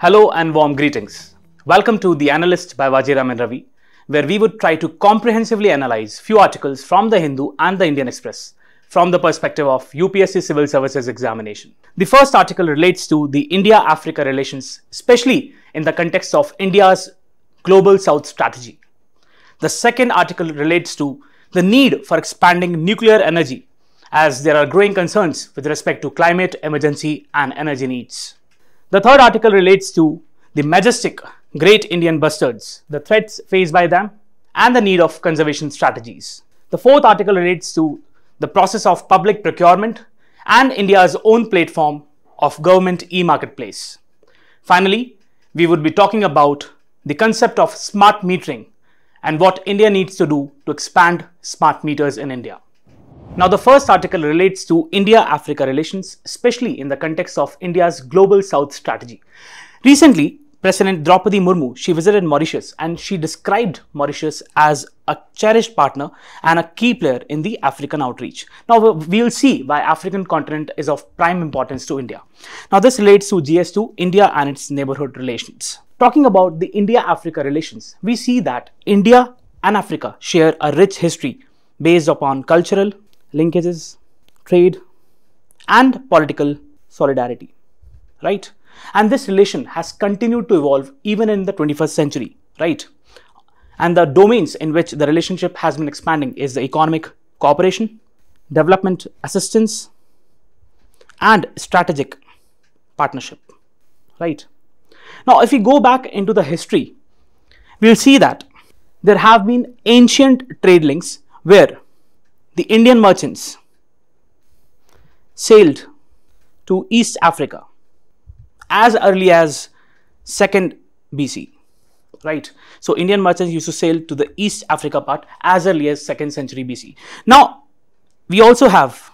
Hello and warm greetings. Welcome to The Analyst by Vajiram and Ravi, where we would try to comprehensively analyze few articles from The Hindu and The Indian Express from the perspective of UPSC Civil Services examination. The first article relates to the India-Africa relations, especially in the context of India's Global South strategy. The second article relates to the need for expanding nuclear energy as there are growing concerns with respect to climate emergency and energy needs. The third article relates to the majestic Great Indian Bustards, the threats faced by them and the need of conservation strategies. The fourth article relates to the process of public procurement and India's own platform of government e-marketplace. Finally, we would be talking about the concept of smart metering and what India needs to do to expand smart meters in India. Now, the first article relates to India-Africa relations, especially in the context of India's Global South strategy. Recently, President Draupadi Murmu, she visited Mauritius and she described Mauritius as a cherished partner and a key player in the African outreach. Now, we'll see why African continent is of prime importance to India. Now, this relates to GS2, India and its neighborhood relations. Talking about the India-Africa relations, we see that India and Africa share a rich history based upon cultural linkages, trade and political solidarity, right? And this relation has continued to evolve even in the 21st century, right? And the domains in which the relationship has been expanding is the economic cooperation, development assistance and strategic partnership, right? Now, if we go back into the history, we'll see that there have been ancient trade links where the Indian merchants sailed to East Africa as early as 2nd BC, right? So, Indian merchants used to sail to the East Africa part as early as 2nd century BC. Now, we also have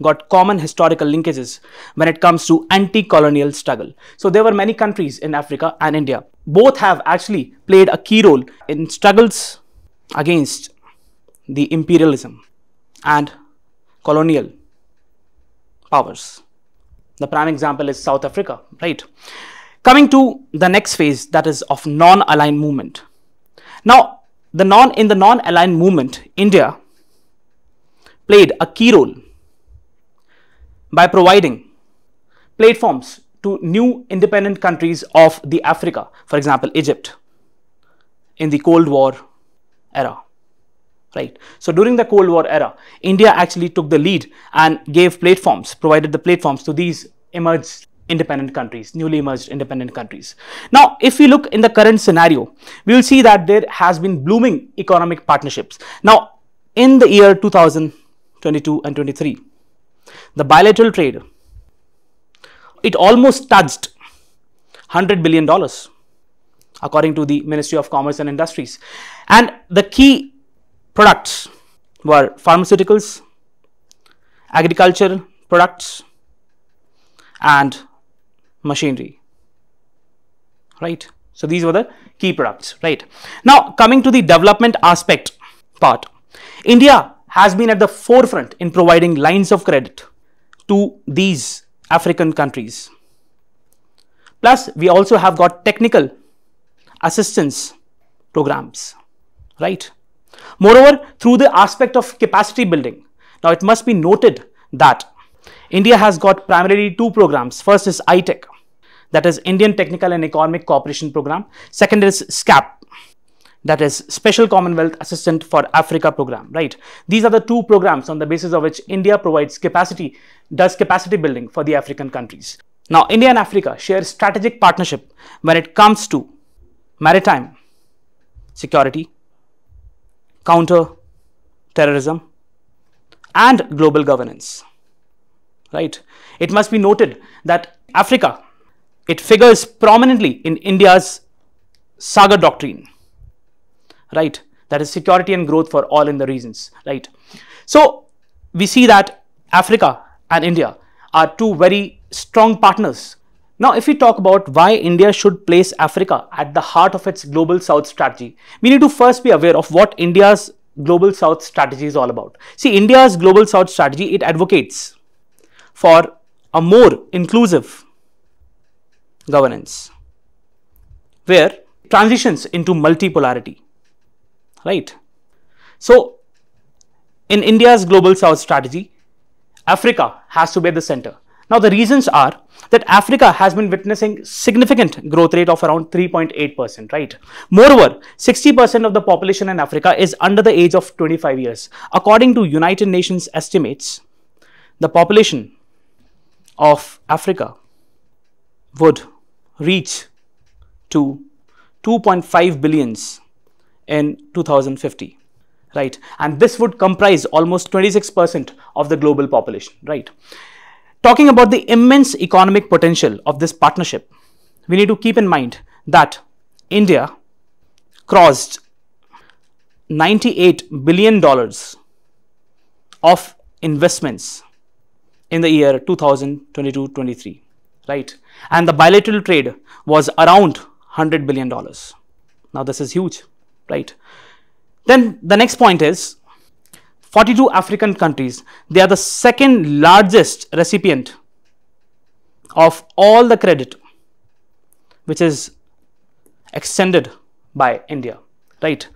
got common historical linkages when it comes to anti-colonial struggle. So, there were many countries in Africa and India. Both have actually played a key role in struggles against the imperialism and colonial powers. The prime example is South Africa, right? Coming to the next phase, that is of non-aligned movement. Now, in the non-aligned movement, India played a key role by providing platforms to new independent countries of the Africa, for example, Egypt in the Cold War era. Right. So, during the Cold War era, India actually took the lead and provided the platforms to these newly emerged independent countries. Now, if we look in the current scenario, we will see that there has been blooming economic partnerships. Now, in the year 2022 and 23, the bilateral trade, it almost touched $100 billion according to the Ministry of Commerce and Industries, and the key products were pharmaceuticals, agriculture products and machinery, right? So, these were the key products, right? Now, coming to the development aspect part, India has been at the forefront in providing lines of credit to these African countries. Plus, we also have got technical assistance programs, right? Moreover, through the aspect of capacity building, now it must be noted that India has got primarily two programs. First is ITEC, that is Indian Technical and Economic Cooperation Program. Second is SCAP, that is Special Commonwealth Assistant for Africa Program, right? These are the two programs on the basis of which India provides capacity, does capacity building for the African countries. Now, India and Africa share strategic partnership when it comes to maritime security, counter-terrorism and global governance, right? It must be noted that Africa, it figures prominently in India's SAGA doctrine, right? That is security and growth for all in the regions, right? So, we see that Africa and India are two very strong partners. Now, if we talk about why India should place Africa at the heart of its Global South strategy, we need to first be aware of what India's Global South strategy is all about. See, India's Global South strategy, it advocates for a more inclusive governance where transitions into multipolarity, right? So, in India's Global South strategy, Africa has to be at the center. Now, the reasons are that Africa has been witnessing significant growth rate of around 3.8%, right? Moreover, 60% of the population in Africa is under the age of 25 years. According to United Nations estimates, the population of Africa would reach to 2.5 billions in 2050, right? And this would comprise almost 26% of the global population, right? Talking about the immense economic potential of this partnership, we need to keep in mind that India crossed $98 billion of investments in the year 2022-23, right? And the bilateral trade was around $100 billion. Now, this is huge, right? Then the next point is 42 African countries, they are the second largest recipient of all the credit which is extended by India, right?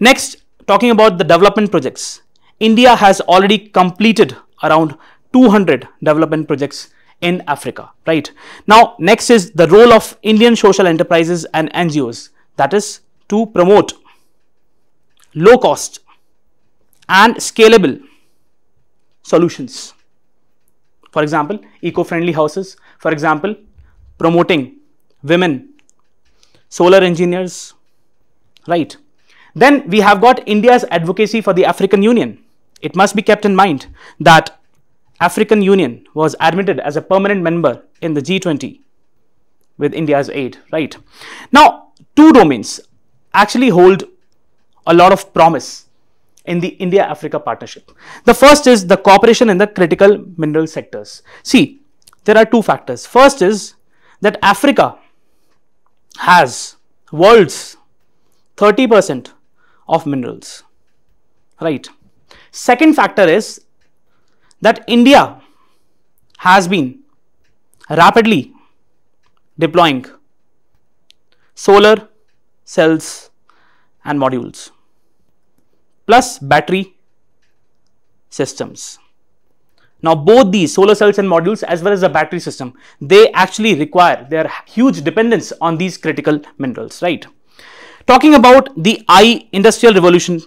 Next, talking about the development projects, India has already completed around 200 development projects in Africa, right? Now, next is the role of Indian social enterprises and NGOs, that is to promote low cost and scalable solutions. For example, eco-friendly houses, for example, promoting women, solar engineers, right? Then we have got India's advocacy for the African Union. It must be kept in mind that African Union was admitted as a permanent member in the G20 with India's aid, right? Now, two domains actually hold a lot of promise in the India-Africa partnership. The first is the cooperation in the critical mineral sectors. See, there are two factors. First is that Africa has world's 30% of minerals, right? Second factor is that India has been rapidly deploying solar cells and modules, plus battery systems. Now, both these solar cells and modules as well as the battery system, they actually require their huge dependence on these critical minerals, right? Talking about the Industrial Revolution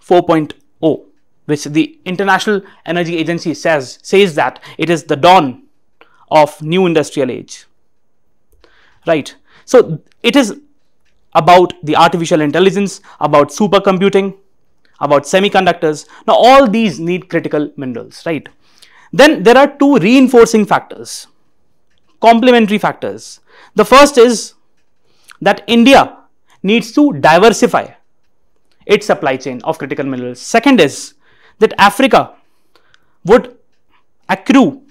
4.0, which the International Energy Agency says that it is the dawn of new industrial age, right? So, it is about the artificial intelligence, about supercomputing, about semiconductors. Now, all these need critical minerals, right? Then there are two reinforcing factors, complementary factors. The first is that India needs to diversify its supply chain of critical minerals. Second is that Africa would accrue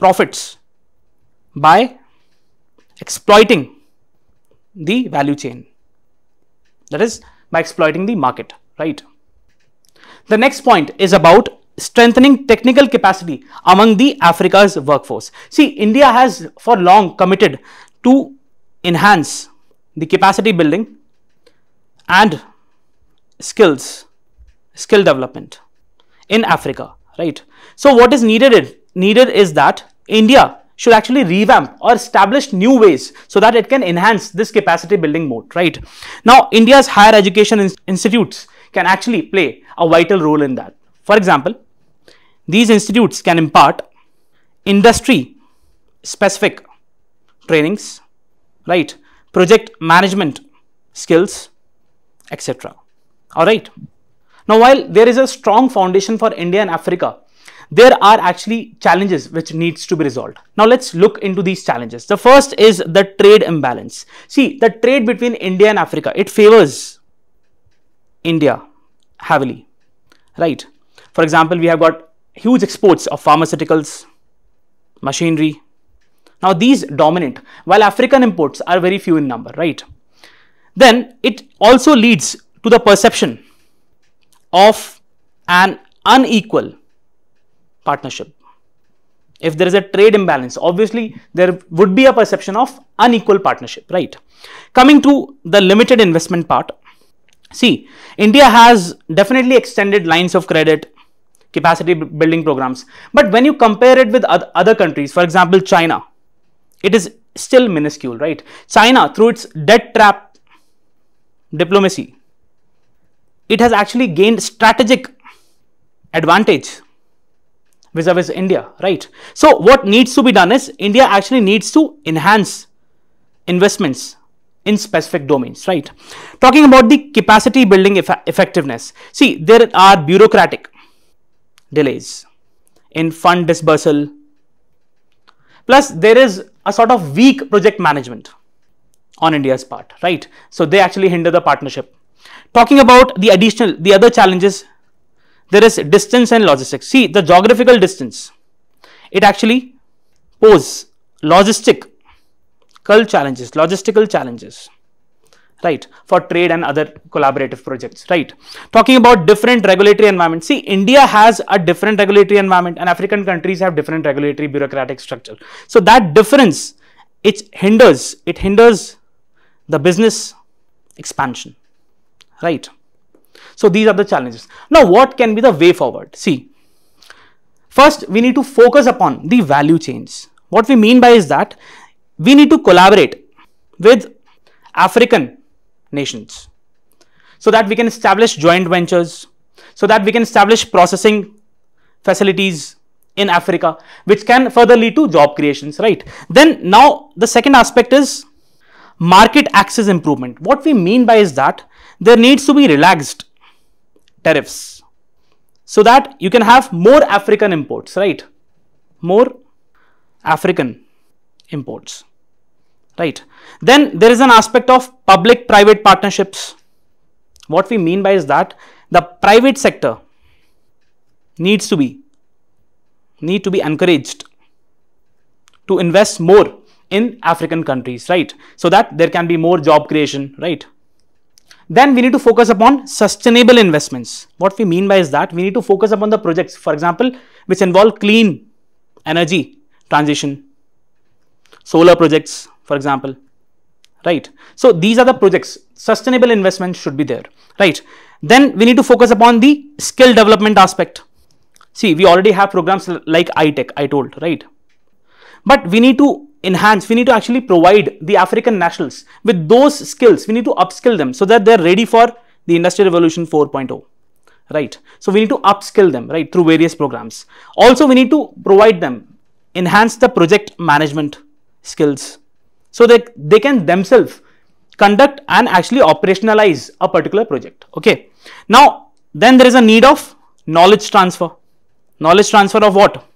profits by exploiting the value chain, that is by exploiting the market, right? The next point is about strengthening technical capacity among the Africa's workforce. See, India has for long committed to enhance the capacity building and skill development in Africa, right? So, what is needed is that India should actually revamp or establish new ways so that it can enhance this capacity building mode, right? Now, India's higher education institutes can actually play a vital role in that. For example, these institutes can impart industry-specific trainings, right, project management skills, etc. All right. Now, while there is a strong foundation for India and Africa, there are actually challenges which needs to be resolved. Now, let's look into these challenges. The first is the trade imbalance. See, the trade between India and Africa, it favors India heavily, right? For example, we have got huge exports of pharmaceuticals, machinery. Now, these dominate, while African imports are very few in number, right? Then it also leads to the perception of an unequal partnership, if there is a trade imbalance, obviously there would be a perception of unequal partnership, right? Coming to the limited investment part, see, India has definitely extended lines of credit, capacity building programs, but when you compare it with other countries, for example, China, it is still minuscule, right? China, through its debt trap diplomacy, it has actually gained strategic advantage vis-a-vis India, right? So what needs to be done is India actually needs to enhance investments in specific domains, right? Talking about the capacity building effectiveness, see, there are bureaucratic delays in fund dispersal, plus there is a sort of weak project management on India's part, right? So they actually hinder the partnership. Talking about the other challenges, there is distance and logistics. See, the geographical distance, it actually poses logistical challenges, right, for trade and other collaborative projects, right? Talking about different regulatory environment, see, India has a different regulatory environment and African countries have different regulatory bureaucratic structure. So that difference, it hinders the business expansion, right? So these are the challenges. Now, what can be the way forward? See, first we need to focus upon the value chains. What we mean by is that we need to collaborate with African nations so that we can establish joint ventures, so that we can establish processing facilities in Africa, which can further lead to job creations, right? Then now the second aspect is market access improvement. What we mean by is that there needs to be relaxed tariffs so that you can have more African imports, right? More African imports, right? Then there is an aspect of public-private partnerships. What we mean by is that the private sector need to be encouraged to invest more in African countries, right? So that there can be more job creation, right? Then we need to focus upon sustainable investments. What we mean by is that we need to focus upon the projects, for example, which involve clean energy transition, solar projects, for example, right? So these are the projects, sustainable investments should be there, right? Then we need to focus upon the skill development aspect. See, we already have programs like ITEC, I told, right? But we need to enhance, we need to actually provide the African nationals with those skills. We need to upskill them so that they're ready for the Industrial Revolution 4.0, right? So we need to upskill them, right, through various programs. Also, we need to provide them, enhance the project management skills so that they can themselves conduct and actually operationalize a particular project, okay? Now, then there is a need of knowledge transfer. Knowledge transfer of what?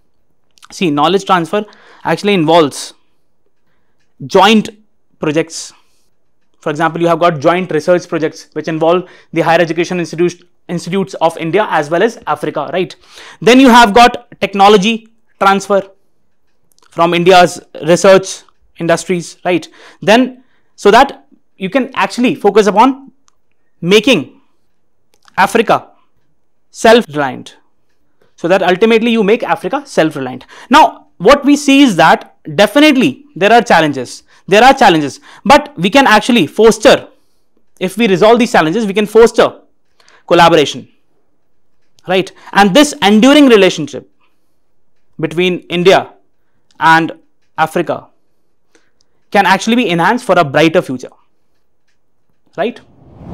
See, knowledge transfer actually involves joint projects. For example, you have got joint research projects which involve the higher education institutes of India as well as Africa, right? Then you have got technology transfer from India's research industries, right? Then so that you can actually focus upon making Africa self-reliant, so that ultimately you make Africa self-reliant. Now, what we see is that definitely there are challenges, but we can actually foster, if we resolve these challenges, we can foster collaboration, right? And this enduring relationship between India and Africa can actually be enhanced for a brighter future, right?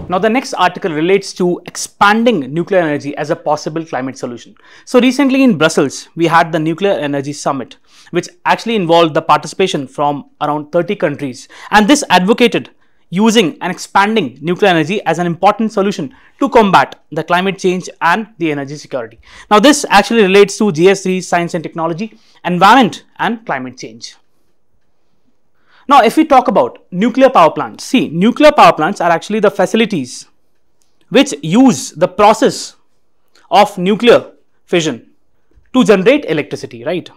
Now, the next article relates to expanding nuclear energy as a possible climate solution. So recently in Brussels, we had the Nuclear Energy Summit, which actually involved the participation from around 30 countries. And this advocated using and expanding nuclear energy as an important solution to combat the climate change and the energy security. Now, this actually relates to GS3, science and technology, environment and climate change. Now, if we talk about nuclear power plants, see, nuclear power plants are actually the facilities which use the process of nuclear fission to generate electricity, right?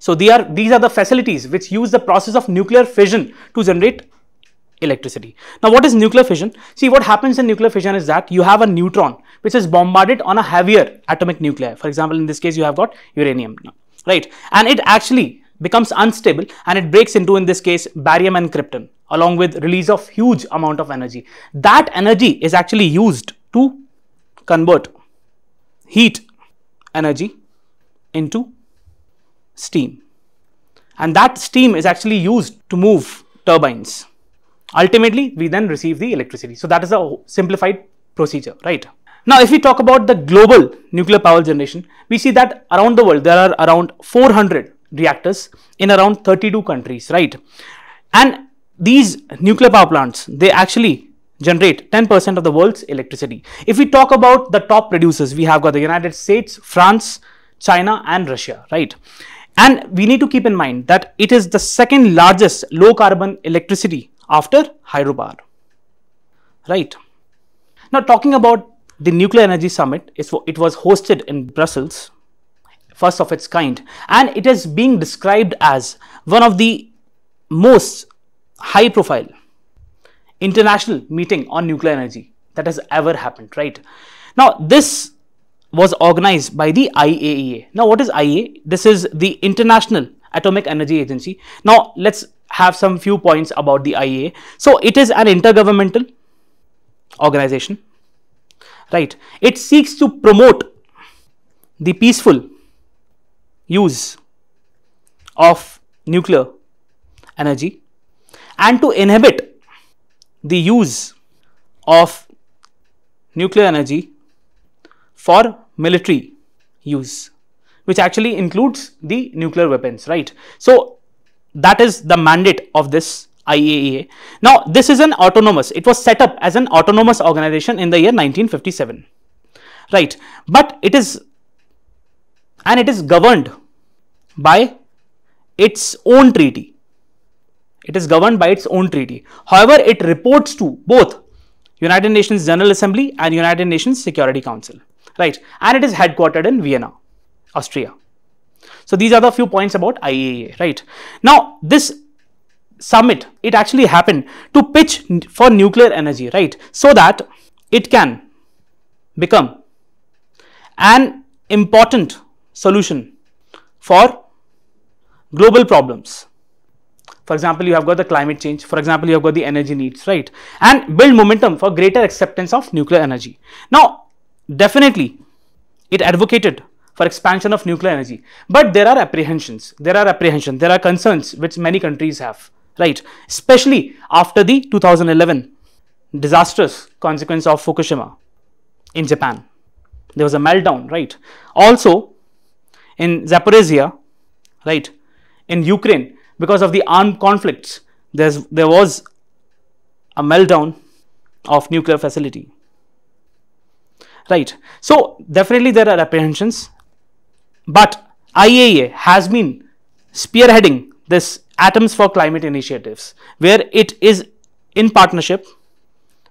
So these are the facilities which use the process of nuclear fission to generate electricity. Now, what is nuclear fission? See, what happens in nuclear fission is that you have a neutron which is bombarded on a heavier atomic nuclei. For example, in this case, you have got uranium, right? And it actually becomes unstable and it breaks into, in this case, barium and krypton, along with release of huge amount of energy. That energy is actually used to convert heat energy into steam, and that steam is actually used to move turbines. Ultimately, we then receive the electricity. So that is a simplified procedure, right? Now, if we talk about the global nuclear power generation, we see that around the world, there are around 400 reactors in around 32 countries, right? And these nuclear power plants, they actually generate 10% of the world's electricity. If we talk about the top producers, we have got the United States, France, China and Russia, right? And we need to keep in mind that it is the second largest low carbon electricity after hydropower, right? Now, talking about the Nuclear Energy Summit, it was hosted in Brussels, first of its kind, and it is being described as one of the most high profile international meeting on nuclear energy that has ever happened, right? Now, this was organized by the IAEA. Now, what is IAEA? This is the International Atomic Energy Agency. Now, let's have some few points about the IAEA. So, it is an intergovernmental organization, right? It seeks to promote the peaceful use of nuclear energy and to inhibit the use of nuclear energy for military use, which actually includes the nuclear weapons, right? So that is the mandate of this IAEA. Now, this is an autonomous, it was set up as an autonomous organization in the year 1957, right? But it is, and it is governed by its own treaty. It is governed by its own treaty. However, it reports to both United Nations General Assembly and United Nations Security Council, right? And it is headquartered in Vienna, Austria. So these are the few points about IAEA, right? Now, this summit, it actually happened to pitch for nuclear energy, right? So that it can become an important solution for global problems. For example, you have got the climate change. For example, you have got the energy needs, right? And build momentum for greater acceptance of nuclear energy. Now, definitely, it advocated for expansion of nuclear energy. But there are apprehensions. There are concerns which many countries have, right? Especially after the 2011 disastrous consequence of Fukushima in Japan. There was a meltdown, right? Also, in Zaporizhia, right, in Ukraine, because of the armed conflicts, there was a meltdown of nuclear facility, right? So definitely there are apprehensions, but IAEA has been spearheading this Atoms for Climate initiatives, where it is in partnership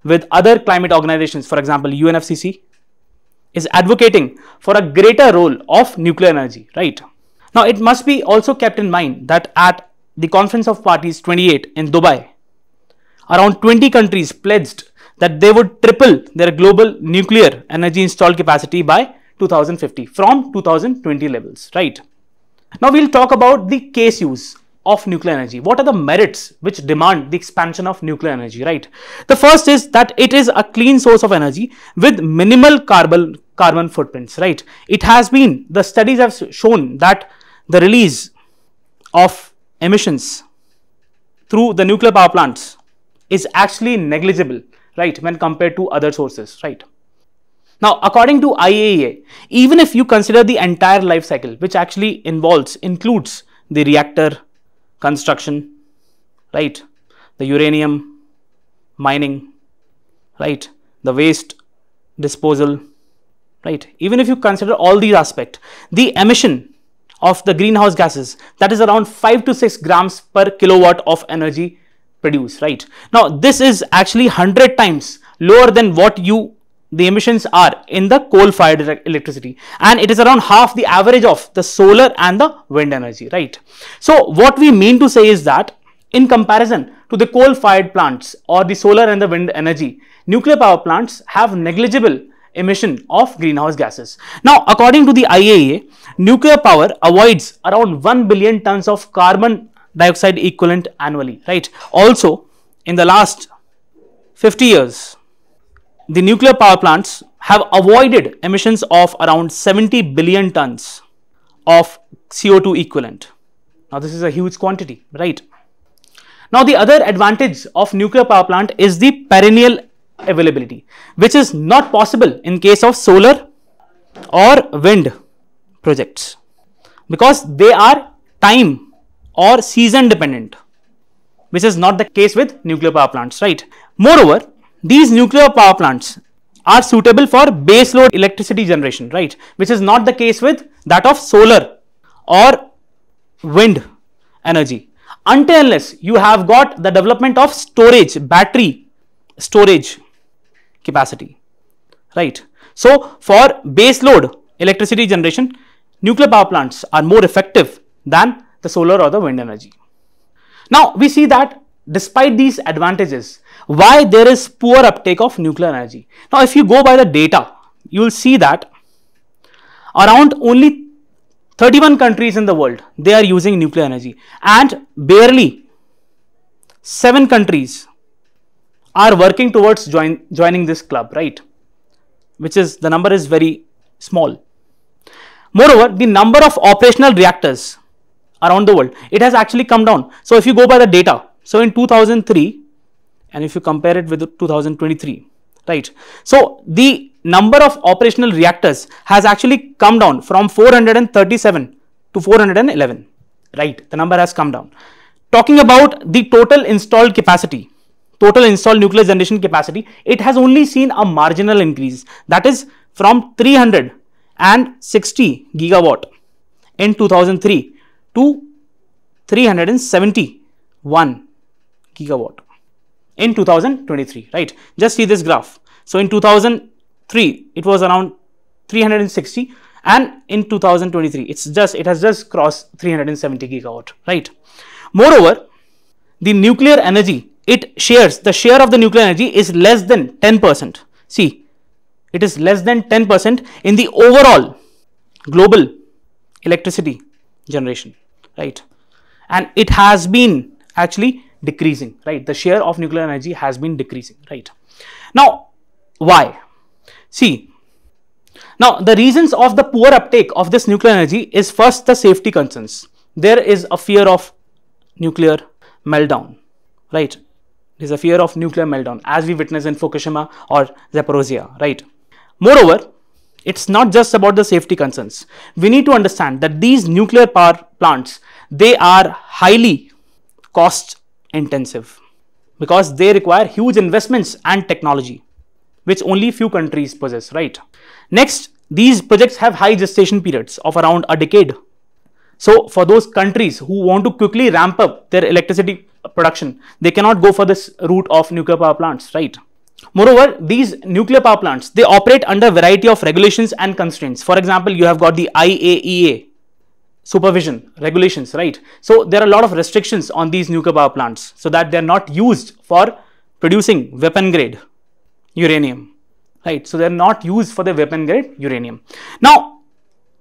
with other climate organizations. For example, UNFCCC is advocating for a greater role of nuclear energy, right? Now, it must be also kept in mind that at the Conference of Parties 28 in Dubai, around 20 countries pledged that they would triple their global nuclear energy installed capacity by 2050 from 2020 levels, right? Now, we'll talk about the case use of nuclear energy. What are the merits which demand the expansion of nuclear energy, right? The first is that it is a clean source of energy with minimal carbon footprints, right? It has been, the studies have shown that the release of emissions through the nuclear power plants is actually negligible, right, when compared to other sources, right? Now, according to IAEA, even if you consider the entire life cycle, which actually includes the reactor construction, right, the uranium mining, right, the waste disposal, right, even if you consider all these aspects, the emission of the greenhouse gases, that is around 5 to 6 grams per kilowatt of energy produced, right? Now, this is actually 100 times lower than what the emissions are in the coal-fired electricity, and it is around half the average of the solar and the wind energy, right? So, what we mean to say is that in comparison to the coal-fired plants or the solar and the wind energy, nuclear power plants have negligible emission of greenhouse gases. Now, according to the IAEA, nuclear power avoids around 1 billion tons of carbon dioxide equivalent annually, right? Also, in the last 50 years, the nuclear power plants have avoided emissions of around 70 billion tons of CO2 equivalent. Now, this is a huge quantity, right? Now, the other advantage of nuclear power plant is the perennial availability, which is not possible in case of solar or wind projects because they are time or season dependent, which is not the case with nuclear power plants, right? Moreover, these nuclear power plants are suitable for baseload electricity generation, right? Which is not the case with that of solar or wind energy, until unless you have got the development of storage, battery storage capacity, right? So, for baseload electricity generation, nuclear power plants are more effective than the solar or the wind energy. Now, we see that despite these advantages, why there is poor uptake of nuclear energy. Now, if you go by the data, you will see that around only 31 countries in the world, they are using nuclear energy, and barely 7 countries are working towards joining this club, right? Which is, the number is very small. Moreover, the number of operational reactors around the world, it has actually come down. So, if you go by the data, so in 2003, and if you compare it with 2023, right? So, the number of operational reactors has actually come down from 437 to 411, right? The number has come down. Talking about the total installed capacity, total installed nuclear generation capacity, it has only seen a marginal increase, that is from 360 gigawatt in 2003 to 371 gigawatt in 2023, right? Just see this graph. So, in 2003, it was around 360, and in 2023, it has just crossed 370 gigawatt, right? Moreover, the nuclear energy, the share of the nuclear energy is less than 10%. See, it is less than 10% in the overall global electricity generation, right? And it has been actually decreasing, right? The share of nuclear energy has been decreasing, right? Now, why? See, now the reasons of the poor uptake of this nuclear energy is first the safety concerns. There is a fear of nuclear meltdown, right? There's a fear of nuclear meltdown as we witness in Fukushima or Zaporizhia, right? Moreover, it's not just about the safety concerns. We need to understand that these nuclear power plants, they are highly cost intensive because they require huge investments and technology, which only few countries possess, right? Next, these projects have high gestation periods of around a decade. So, for those countries who want to quickly ramp up their electricity production, they cannot go for this route of nuclear power plants, right? Moreover, these nuclear power plants, they operate under a variety of regulations and constraints. For example, you have got the IAEA supervision regulations, right? So, there are a lot of restrictions on these nuclear power plants so that they are not used for producing weapon grade uranium, right? So, they are not used for the weapon grade uranium. Now,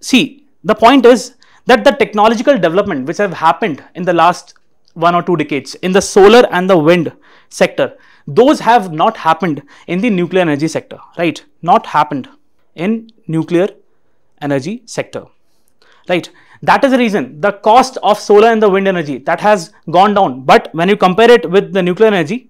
see, the point is that the technological development which have happened in the last 1 or 2 decades in the solar and the wind sector, those have not happened in the nuclear energy sector, right? Not happened in nuclear energy sector, right? That is the reason the cost of solar and the wind energy, that has gone down. But when you compare it with the nuclear energy,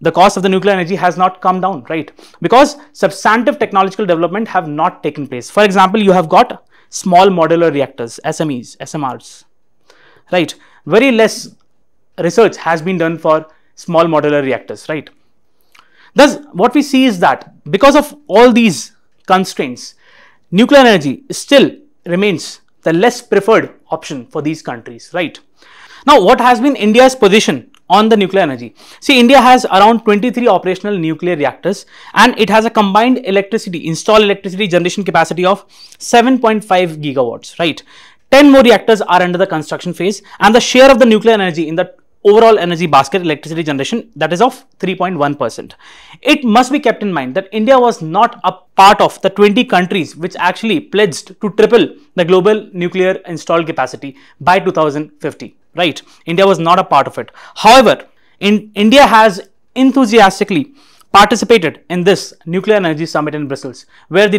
the cost of the nuclear energy has not come down, right? Because substantive technological development have not taken place. For example, you have got small modular reactors, SMEs, SMRs, right? Very less research has been done for small modular reactors, right? Thus, what we see is that because of all these constraints, nuclear energy still remains the less preferred option for these countries, right? Now, what has been India's position on the nuclear energy? See, India has around 23 operational nuclear reactors, and it has a combined installed electricity generation capacity of 7.5 gigawatts, right? 10 more reactors are under the construction phase, and the share of the nuclear energy in the overall energy basket electricity generation, that is of 3.1%. It must be kept in mind that India was not a part of the 20 countries which actually pledged to triple the global nuclear installed capacity by 2050, right? India was not a part of it. However, India has enthusiastically participated in this nuclear energy summit in Brussels, where the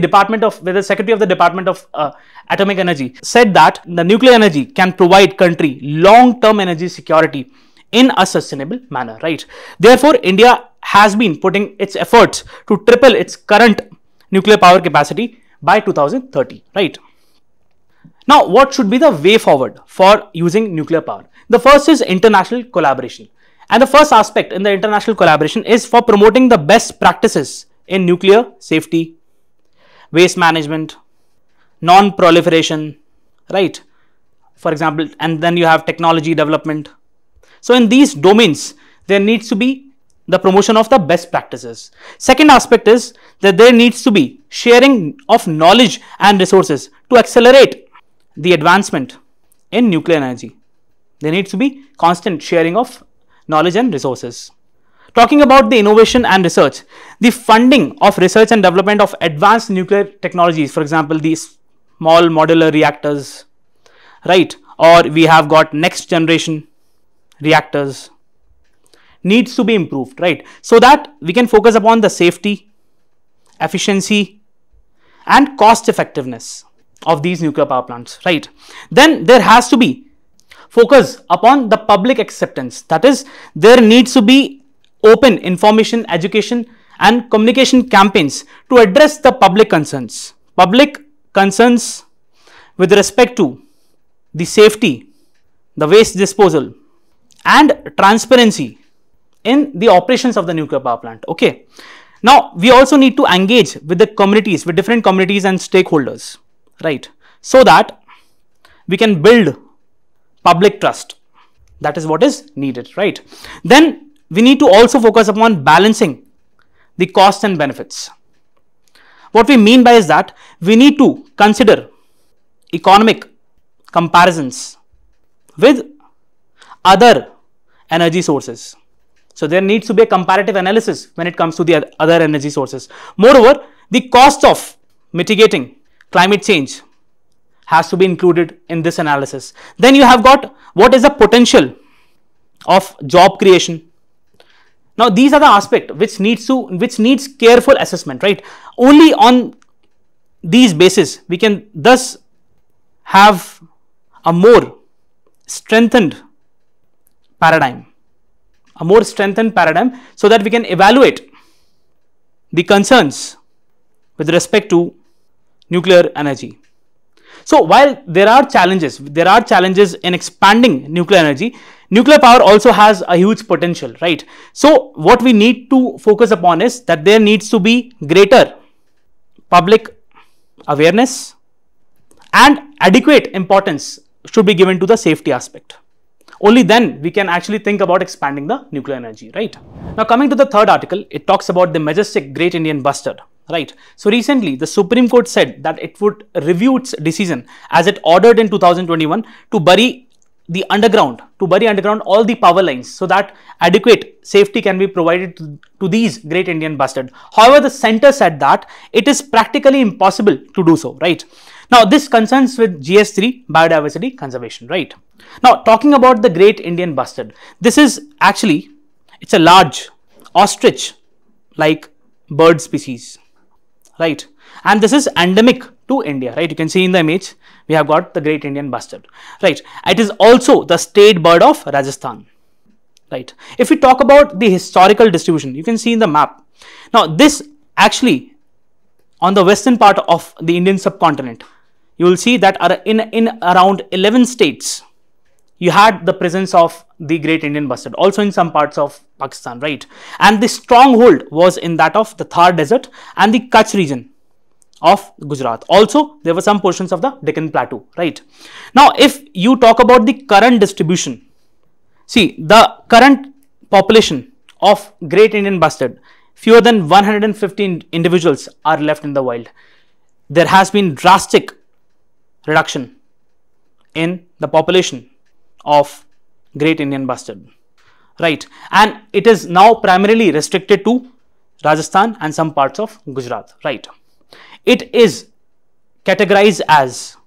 Secretary of the Department of Atomic Energy said that the nuclear energy can provide country long-term energy security in a sustainable manner, right? Therefore, India has been putting its efforts to triple its current nuclear power capacity by 2030, right? Now, what should be the way forward for using nuclear power? The first is international collaboration. And the first aspect in the international collaboration is for promoting the best practices in nuclear safety, waste management, non-proliferation, right? For example, and then you have technology development. So in these domains, there needs to be the promotion of the best practices. Second aspect is that there needs to be sharing of knowledge and resources to accelerate the advancement in nuclear energy. There needs to be constant sharing of knowledge and resources. Talking about the innovation and research, the funding of research and development of advanced nuclear technologies, for example, these small modular reactors, right? Or we have got next generation reactors, needs to be improved, right? So that we can focus upon the safety, efficiency, and cost effectiveness of these nuclear power plants, right? Then there has to be focus upon the public acceptance. That is, there needs to be open information, education and communication campaigns to address the public concerns with respect to the safety, the waste disposal and transparency in the operations of the nuclear power plant. Okay. Now, we also need to engage with the communities, with different communities and stakeholders, right? So that we can build public trust. That is what is needed, right? Then we need to also focus upon balancing the costs and benefits. What we mean by is that we need to consider economic comparisons with other energy sources. So there needs to be a comparative analysis when it comes to the other energy sources. Moreover, the cost of mitigating climate change has to be included in this analysis. Then you have got what is the potential of job creation. Now these are the aspects which needs careful assessment, right? Only on these basis we can thus have a more strengthened paradigm, so that we can evaluate the concerns with respect to nuclear energy. So while there are challenges in expanding nuclear energy, nuclear power also has a huge potential, right? So what we need to focus upon is that there needs to be greater public awareness and adequate importance should be given to the safety aspect. Only then we can actually think about expanding the nuclear energy, right? Now coming to the third article, it talks about the majestic Great Indian Bustard. Right. So recently, the Supreme Court said that it would review its decision as it ordered in 2021 to bury underground all the power lines so that adequate safety can be provided to these Great Indian Bustard. However, the center said that it is practically impossible to do so, right? Now, this concerns with GS3 biodiversity conservation, right? Now, talking about the Great Indian Bustard, this is actually, it's a large ostrich-like bird species. Right, and this is endemic to India, right? You can see in the image, we have got the Great Indian Bustard, right? It is also the state bird of Rajasthan, right? If we talk about the historical distribution, you can see in the map. Now, this actually on the western part of the Indian subcontinent, you will see that in around 11 states, you had the presence of the Great Indian Bustard, also in some parts of Pakistan, right? And the stronghold was in that of the Thar Desert and the Kutch region of Gujarat. Also, there were some portions of the Deccan Plateau, right? Now, if you talk about the current distribution, see the current population of Great Indian Bustard, fewer than 115 individuals are left in the wild. There has been drastic reduction in the population of Great Indian Bustard. right? And it is now primarily restricted to Rajasthan and some parts of Gujarat, right? It is categorized as,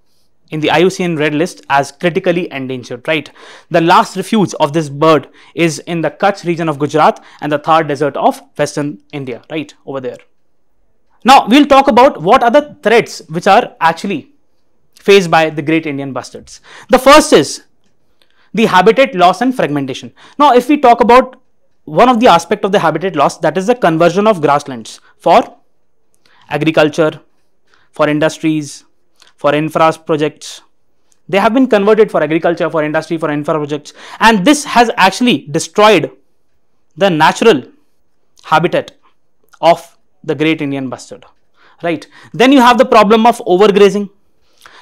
in the IUCN Red List, as critically endangered, right? The last refuge of this bird is in the Kutch region of Gujarat and the Thar Desert of Western India, right, over there. Now, we will talk about what are the threats which are actually faced by the Great Indian Bustards. The first is the habitat loss and fragmentation. Now, if we talk about one of the aspect of the habitat loss, that is the conversion of grasslands for agriculture, for industries, for infra projects. They have been converted for agriculture, for industry, for infra projects, and this has actually destroyed the natural habitat of the Great Indian Bustard, right? Then you have the problem of overgrazing.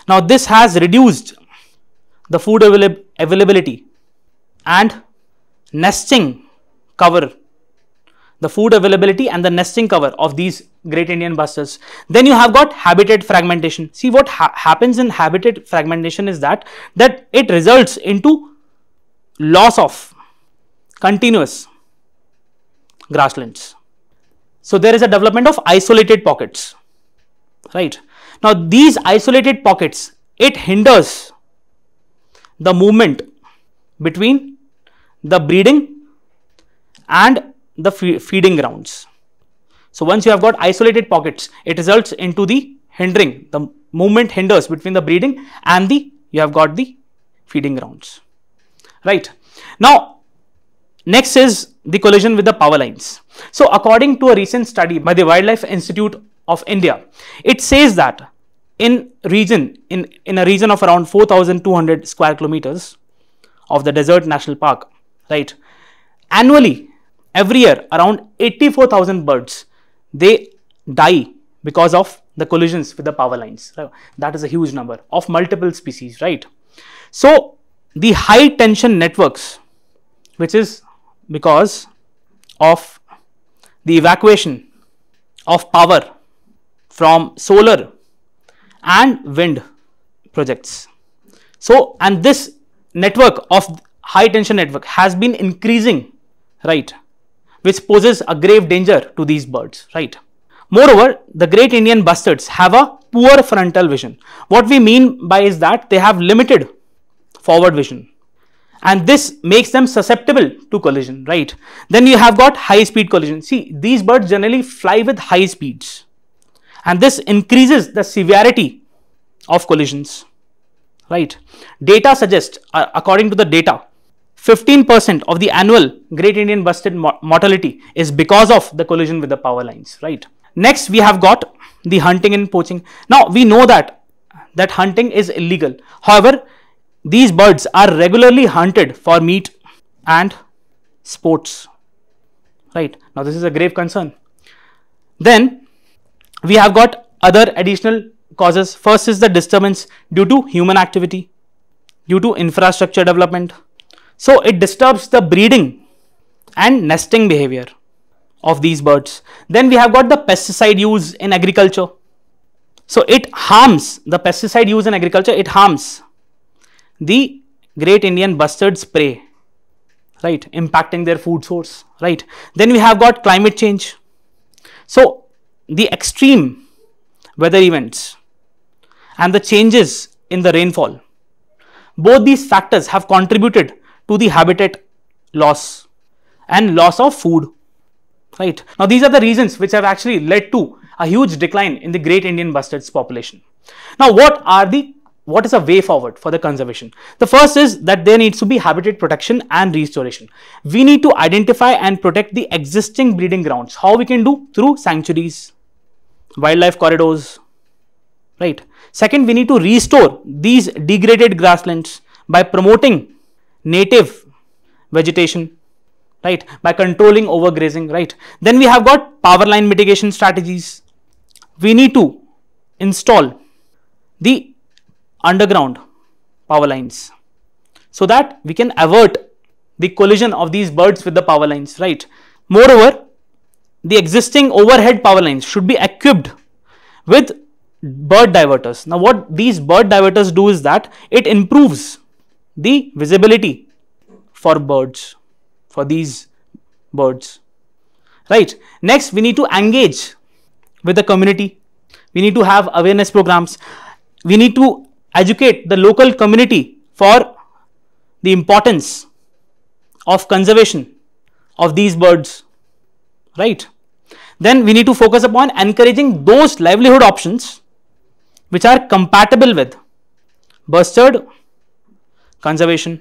Now, this has reduced the food availability and nesting cover, the food availability and the nesting cover of these Great Indian Bustards. Then you have got habitat fragmentation. See, what happens in habitat fragmentation is that it results into loss of continuous grasslands. So, there is a development of isolated pockets, right? Now, these isolated pockets, it hinders the movement between the breeding and the feeding grounds. So, once you have got isolated pockets, it results into the hindering, the movement hinders between the breeding and the, you have got the feeding grounds, right? Now, next is the collision with the power lines. So, according to a recent study by the Wildlife Institute of India, it says that in a region of around 4,200 square kilometers of the Desert National Park, right, annually, every year, around 84,000 birds, they die because of the collisions with the power lines. That is a huge number of multiple species, right? So, the high tension networks, which is because of the evacuation of power from solar and wind projects. So, and this network of high tension network has been increasing, right, which poses a grave danger to these birds, right? Moreover, the Great Indian Bustards have a poor frontal vision. What we mean by is that they have limited forward vision, and this makes them susceptible to collision, right? Then you have got high speed collision. See, these birds generally fly with high speeds, and this increases the severity of collisions, right? Data suggests, according to the data, 15% of the annual Great Indian Bustard mortality is because of the collision with the power lines, right? Next, we have got the hunting and poaching. Now, we know that hunting is illegal. However, these birds are regularly hunted for meat and sports, right? Now, this is a grave concern. Then, we have got other additional causes. First is the disturbance due to human activity, due to infrastructure development. So, it disturbs the breeding and nesting behavior of these birds. Then we have got the pesticide use in agriculture. So, it harms the pesticide use in agriculture. It harms the Great Indian Bustard's prey, right, impacting their food source, right. Then we have got climate change. So, the extreme weather events and the changes in the rainfall, both these factors have contributed to the habitat loss and loss of food, right? Now, these are the reasons which have actually led to a huge decline in the Great Indian Bustard's population. Now, what is a way forward for the conservation? The first is that there needs to be habitat protection and restoration. We need to identify and protect the existing breeding grounds. How we can do? Through sanctuaries, wildlife corridors, right? Second, we need to restore these degraded grasslands by promoting native vegetation, right, by controlling overgrazing, right? Then we have got power line mitigation strategies. We need to install the underground power lines so that we can avert the collision of these birds with the power lines, right? Moreover, the existing overhead power lines should be equipped with bird diverters. Now, what these bird diverters do is that it improves the visibility for birds, for these birds, right? Next, we need to engage with the community. We need to have awareness programs. We need to educate the local community for the importance of conservation of these birds, right? Then we need to focus upon encouraging those livelihood options which are compatible with bustard conservation,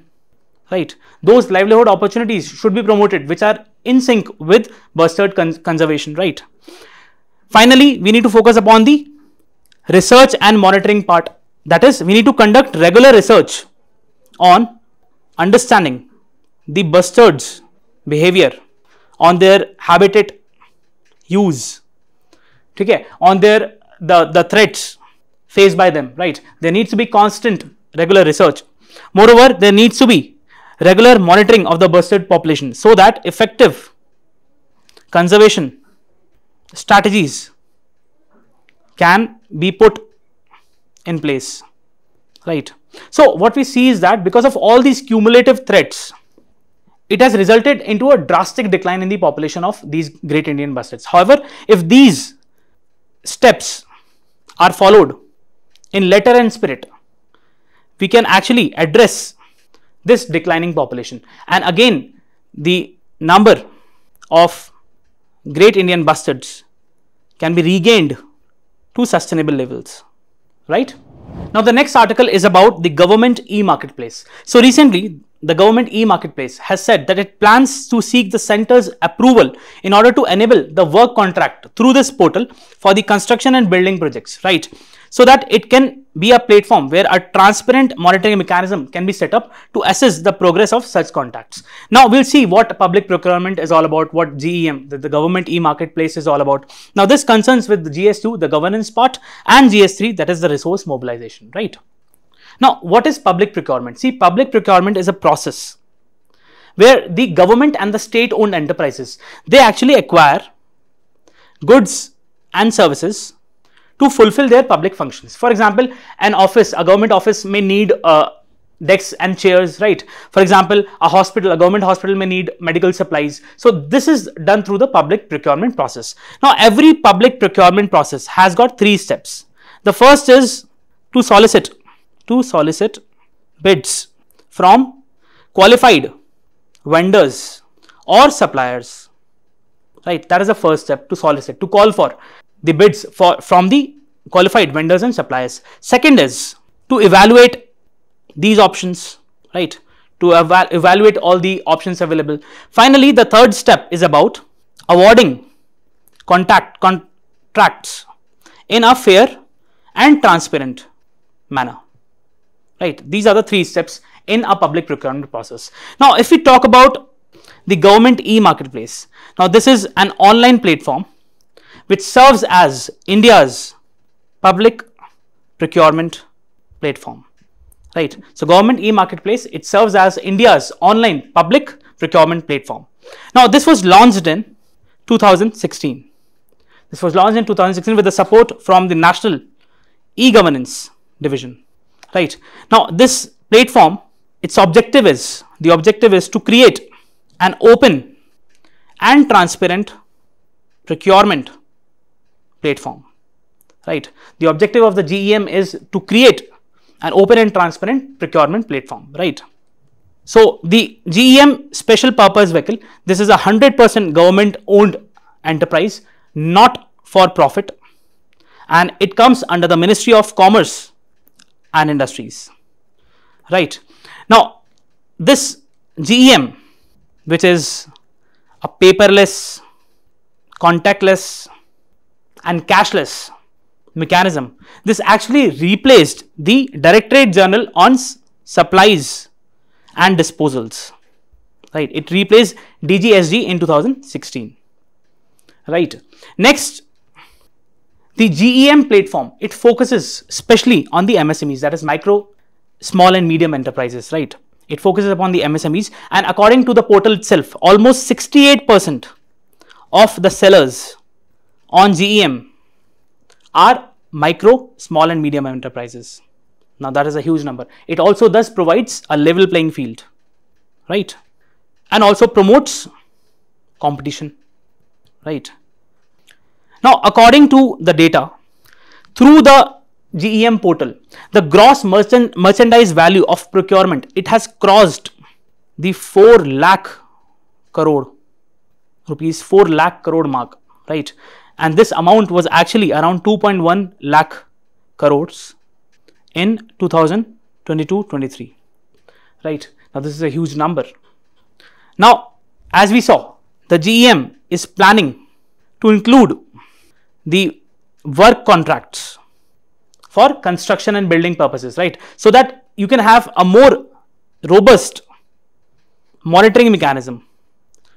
right? Those livelihood opportunities should be promoted which are in sync with bustard conservation, right? Finally, we need to focus upon the research and monitoring part. That is, we need to conduct regular research on understanding the bustard's behavior, on their habitat use, okay, on their the threats faced by them, right? There needs to be constant regular research. Moreover, there needs to be regular monitoring of the bustard population so that effective conservation strategies can be put in place, right? So, what we see is that because of all these cumulative threats, it has resulted into a drastic decline in the population of these Great Indian bustards. However, if these steps are followed in letter and spirit, we can actually address this declining population. And again, the number of Great Indian bustards can be regained to sustainable levels, right? Now, the next article is about the government e-marketplace. So, recently, the government e-marketplace has said that it plans to seek the center's approval in order to enable the work contract through this portal for the construction and building projects, right? So that it can be a platform where a transparent monitoring mechanism can be set up to assess the progress of such contracts. Now, we'll see what public procurement is all about, what GEM, the government e-marketplace is all about. Now, this concerns with GS2, the governance part, and GS3, that is the resource mobilization, right? Now, what is public procurement? See, public procurement is a process where the government and the state-owned enterprises, they actually acquire goods and services to fulfill their public functions. For example, an office, a government office may need desks and chairs, right? For example, a hospital, a government hospital may need medical supplies. So, this is done through the public procurement process. Now, every public procurement process has got three steps. The first is to solicit bids from qualified vendors or suppliers, right? That is the first step, to solicit, to call for the bids from the qualified vendors and suppliers. Second is to evaluate these options, right? To evaluate all the options available. Finally, the third step is about awarding contracts in a fair and transparent manner, right? These are the three steps in a public procurement process. Now, if we talk about the government e-marketplace, now this is an online platform which serves as India's public procurement platform, right? So, government e-marketplace, it serves as India's online public procurement platform. Now, this was launched in 2016. This was launched in 2016 with the support from the National E-Governance Division, right? Now, this platform, its objective is, to create an open and transparent procurement platform, right? The objective of the GEM is to create an open and transparent procurement platform, right? So, the GEM special purpose vehicle, this is a 100% government owned enterprise, not for profit, and it comes under the Ministry of Commerce and Industries, right? Now, this GEM, which is a paperless, contactless and cashless mechanism, this actually replaced the Directorate General on Supplies and Disposals, right? It replaced DGSD in 2016, right? Next, the GEM platform, it focuses especially on the MSMEs, that is micro, small and medium enterprises, right? It focuses upon the MSMEs, and according to the portal itself, almost 68% of the sellers on GEM are micro, small and medium enterprises. Now, that is a huge number. It also thus provides a level playing field, right? and also promotes competition, right? Now, according to the data, through the GEM portal, the gross merchandise value of procurement, it has crossed the 4 lakh crore mark, right? And this amount was actually around 2.1 lakh crores in 2022-23, right? Now, this is a huge number. Now, as we saw, the GEM is planning to include the work contracts for construction and building purposes, right? So that you can have a more robust monitoring mechanism,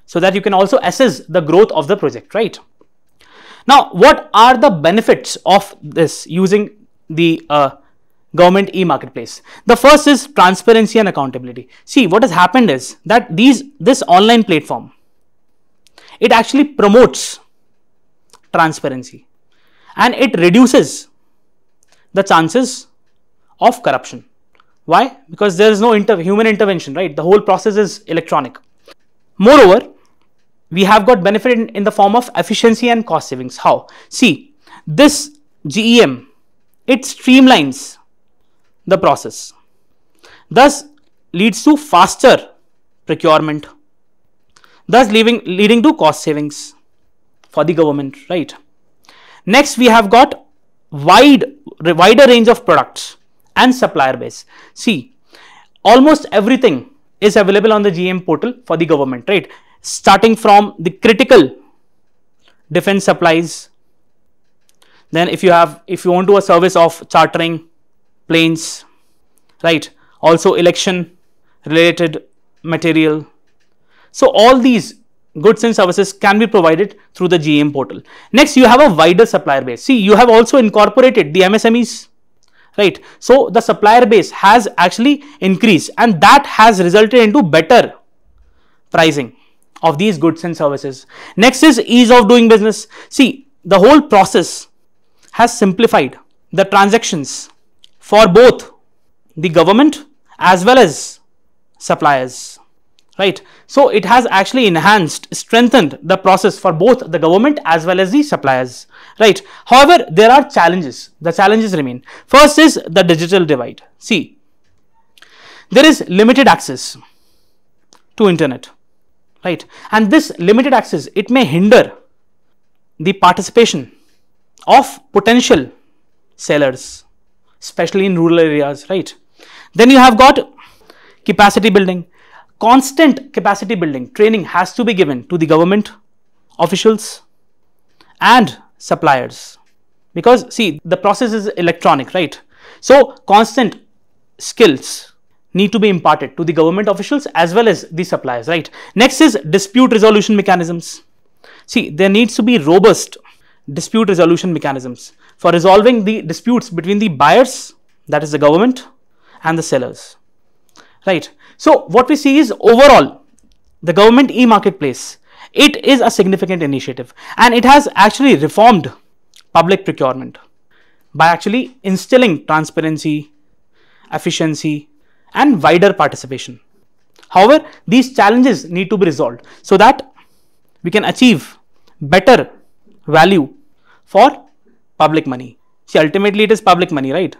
so that you can also assess the growth of the project, right? Now, what are the benefits of this using the government e-marketplace? The first is transparency and accountability. See, what has happened is that this online platform, it actually promotes transparency and it reduces the chances of corruption. Why? Because there is no human intervention, right? The whole process is electronic. Moreover, we have got benefit in the form of efficiency and cost savings. How? See, this GEM, it streamlines the process, thus leads to faster procurement, thus leading to cost savings for the government, right? Next, we have got wider range of products and supplier base. See, almost everything is available on the GEM portal for the government, right? Starting from the critical defense supplies, then if you want to a service of chartering planes, right? Also election related material. So all these goods and services can be provided through the GEM portal. Next, you have a wider supplier base. See, you have also incorporated the MSMEs, right? So the supplier base has actually increased, and that has resulted into better pricing of these goods and services. Next is ease of doing business. See, the whole process has simplified the transactions for both the government as well as suppliers, right? So it has actually strengthened the process for both the government as well as the suppliers, right? However, there are challenges. The challenges remain. First is the digital divide. See, there is limited access to internet, right? And this limited access, it may hinder the participation of potential sellers, especially in rural areas, right? Then you have got capacity building. Constant capacity building training has to be given to the government officials and suppliers, because see, the process is electronic, right? So constant skills need to be imparted to the government officials as well as the suppliers, right? Next is dispute resolution mechanisms. See, there needs to be robust dispute resolution mechanisms for resolving the disputes between the buyers, that is the government, and the sellers, right? So what we see is overall, the government e-marketplace, it is a significant initiative, and it has actually reformed public procurement by actually instilling transparency, efficiency, and wider participation. However, these challenges need to be resolved so that we can achieve better value for public money. See, ultimately it is public money, right?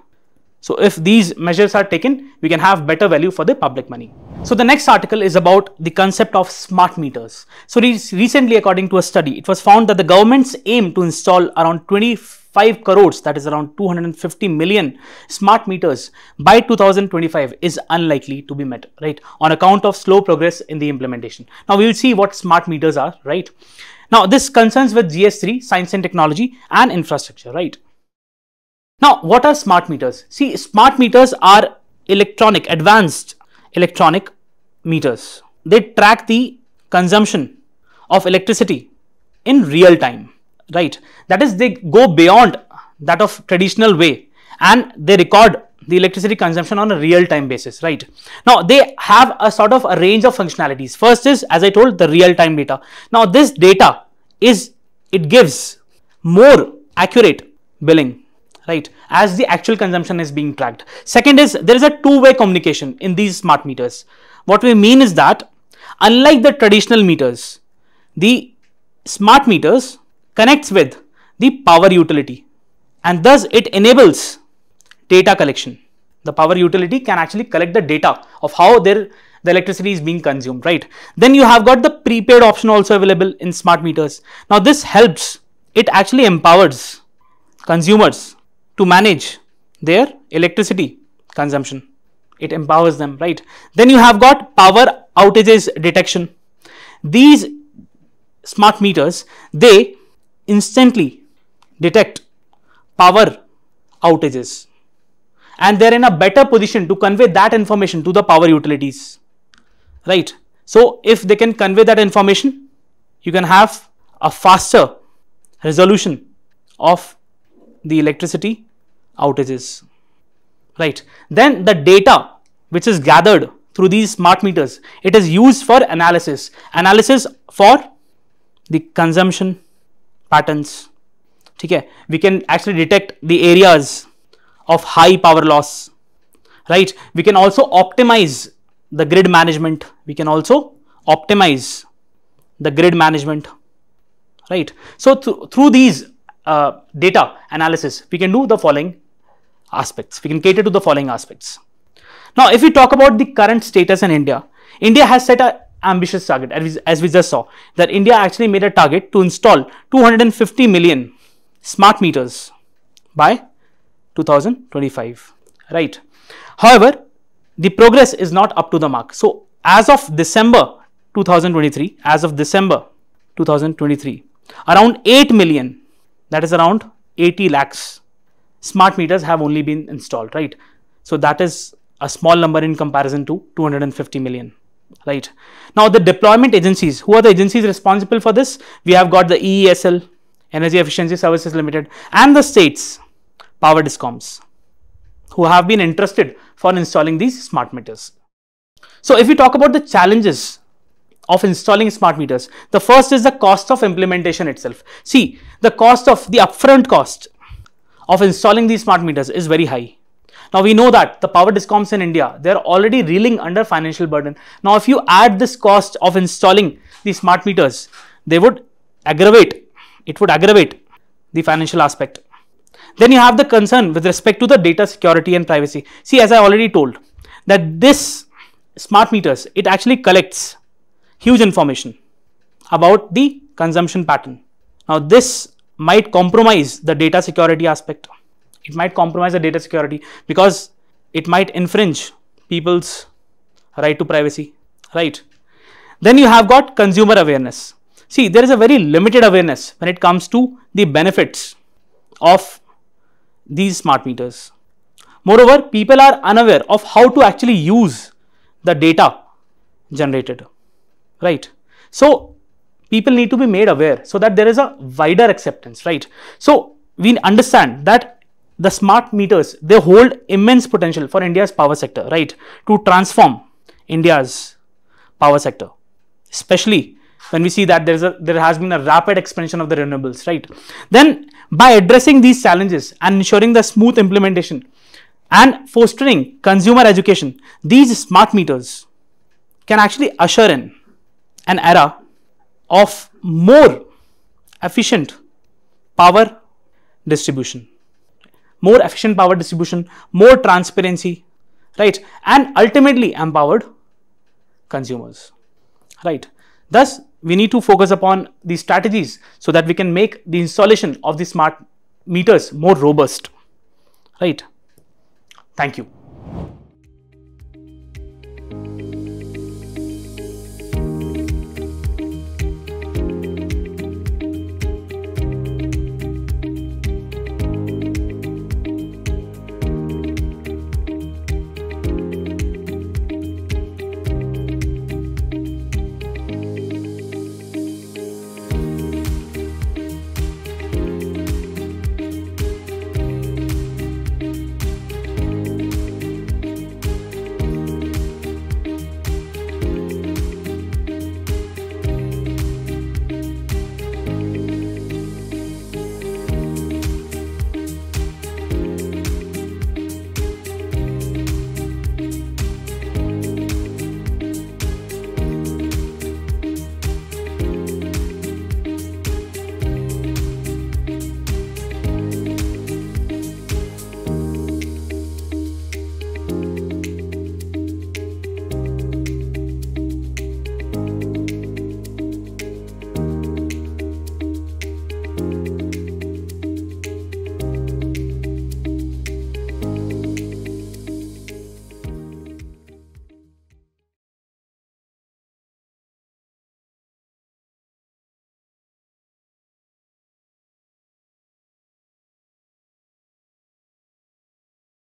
So if these measures are taken, we can have better value for the public money. So the next article is about the concept of smart meters. So recently, according to a study, it was found that the government's aim to install around 25 crores, that is around 250 million smart meters by 2025 is unlikely to be met, right? On account of slow progress in the implementation. Now we will see what smart meters are, right? Now this concerns with GS3, science and technology, and infrastructure, right? Now, what are smart meters? See, smart meters are advanced electronic meters. They track the consumption of electricity in real time, right? That is, they go beyond that of traditional way, and they record the electricity consumption on a real time basis, right? Now, they have a sort of a range of functionalities. First is, as I told, the real time data. Now, this data gives more accurate billing, right, as the actual consumption is being tracked. Second is, there is a two-way communication in these smart meters. What we mean is that Unlike the traditional meters, the smart meters connects with the power utility, and thus it enables data collection. The power utility can actually collect the data of how the electricity is being consumed, right? Then you have got the prepaid option also available in smart meters. Now this helps, it actually empowers consumers to manage their electricity consumption. It empowers them, right? Then you have got power outages detection. These smart meters, they instantly detect power outages, and they are in a better position to convey that information to the power utilities, right? So if they can convey that information, you can have a faster resolution of the electricity outages, right? Then the data which is gathered through these smart meters, it is used for analysis for the consumption patterns. Okay, we can actually detect the areas of high power loss, right? We can also optimize the grid management. Right? So through these data analysis, we can do the following aspects. We can cater to the following aspects. Now, if we talk about the current status in India, India has set an ambitious target, as we just saw, that India actually made a target to install 250 million smart meters by 2025, right? However, the progress is not up to the mark. So as of December 2023, around 8 million, that is around 80 lakhs smart meters have only been installed, right? So that is a small number in comparison to 250 million, right? Now the deployment agencies, who are the agencies responsible for this? We have got the EESL, Energy Efficiency Services Limited, and the states power discoms, who have been interested for installing these smart meters. So if we talk about the challenges of installing smart meters, the first is the cost of implementation itself. See, the upfront cost of installing these smart meters is very high. Now we know that the power discoms in India, they are already reeling under financial burden. Now if you add this cost of installing these smart meters, it would aggravate the financial aspect. Then you have the concern with respect to the data security and privacy. See, as I already told, that this smart meters, it actually collects huge information about the consumption pattern. Now this might compromise the data security aspect. It might compromise the data security because it might infringe people's right to privacy, right? Then you have got consumer awareness. See, there is a very limited awareness when it comes to the benefits of these smart meters. Moreover, people are unaware of how to actually use the data generated, right? So people need to be made aware so that there is a wider acceptance, right? So we understand that the smart meters, they hold immense potential for India's power sector, right? To transform India's power sector, especially when we see that there has been a rapid expansion of the renewables, right? Then by addressing these challenges and ensuring the smooth implementation and fostering consumer education, these smart meters can actually usher in an era of more efficient power distribution, more transparency, right? And ultimately empowered consumers, right? Thus, we need to focus upon these strategies so that we can make the installation of the smart meters more robust, right? Thank you.